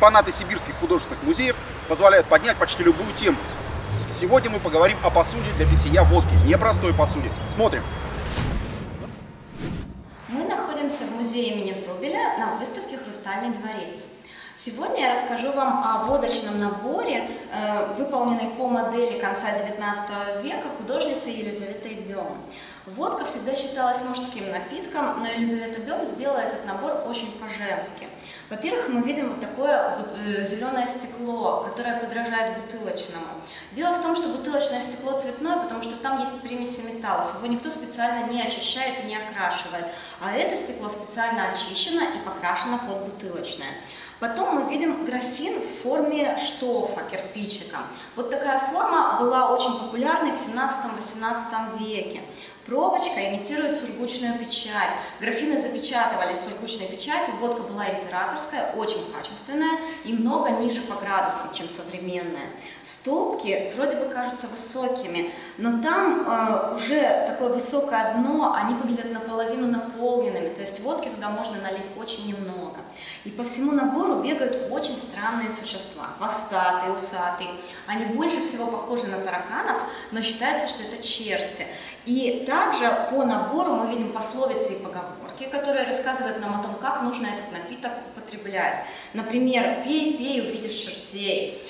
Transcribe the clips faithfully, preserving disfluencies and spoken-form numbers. Экспонаты сибирских художественных музеев позволяют поднять почти любую тему. Сегодня мы поговорим о посуде для питья водки, непростой посуде. Смотрим. Мы находимся в музее имени Фробеля на выставке «Хрустальный дворец». Сегодня я расскажу вам о водочном наборе, выполненной по модели конца девятнадцатого века художницей Елизаветой Бем. Водка всегда считалась мужским напитком, но Елизавета Бем сделала этот набор очень по-женски. Во-первых, мы видим вот такое зеленое стекло, которое подражает бутылочному. Дело в том, что бутылочное стекло цветное, потому что там есть примеси металлов. Его никто специально не очищает и не окрашивает. А это стекло специально очищено и покрашено под бутылочное. Потом мы видим графин в форме штофа, кирпичика. Вот такая форма была очень популярной в семнадцатом-восемнадцатом веке. Пробочка имитирует сургучную печать. Графины запечатывались сургучной печатью, водка была императорская, очень качественная и много ниже по градусам, чем современная. Столбки вроде бы кажутся высокими, но там э, уже такое высокое дно, они выглядят наполовину наполненными, то есть водки туда можно налить очень немного. И по всему набору бегают очень странные существа, хвостатые, усатые. Они больше всего похожи на тараканов, но считается, что это черти. И также по набору мы видим пословицы и поговорки, которые рассказывают нам о том, как нужно этот напиток употреблять. Например, «пей, пей, увидишь чертей»,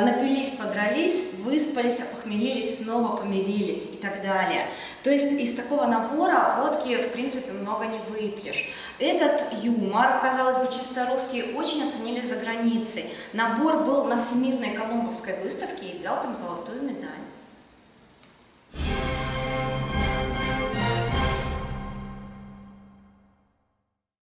«напились, подрались, выспались, опохмелились, снова помирились» и так далее. То есть из такого набора водки, в принципе, много не выпьешь. Этот юмор, казалось бы, чисто русский, очень оценили за границей. Набор был на всемирной колумбовской выставке и взял там золотую медаль.